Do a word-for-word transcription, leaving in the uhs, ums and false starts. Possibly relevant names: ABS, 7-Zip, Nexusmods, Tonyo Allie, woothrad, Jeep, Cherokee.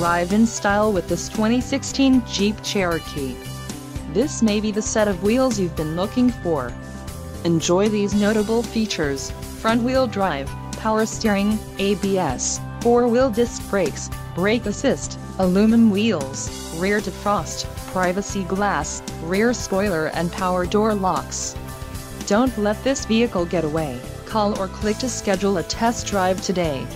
arrived in style with this twenty sixteen Jeep Cherokee. This may be the set of wheels you've been looking for. Enjoy these notable features: front-wheel drive, power steering, A B S, four-wheel disc brakes, brake assist, aluminum wheels, rear defrost, privacy glass, rear spoiler and power door locks. Don't let this vehicle get away. Call or click to schedule a test drive today.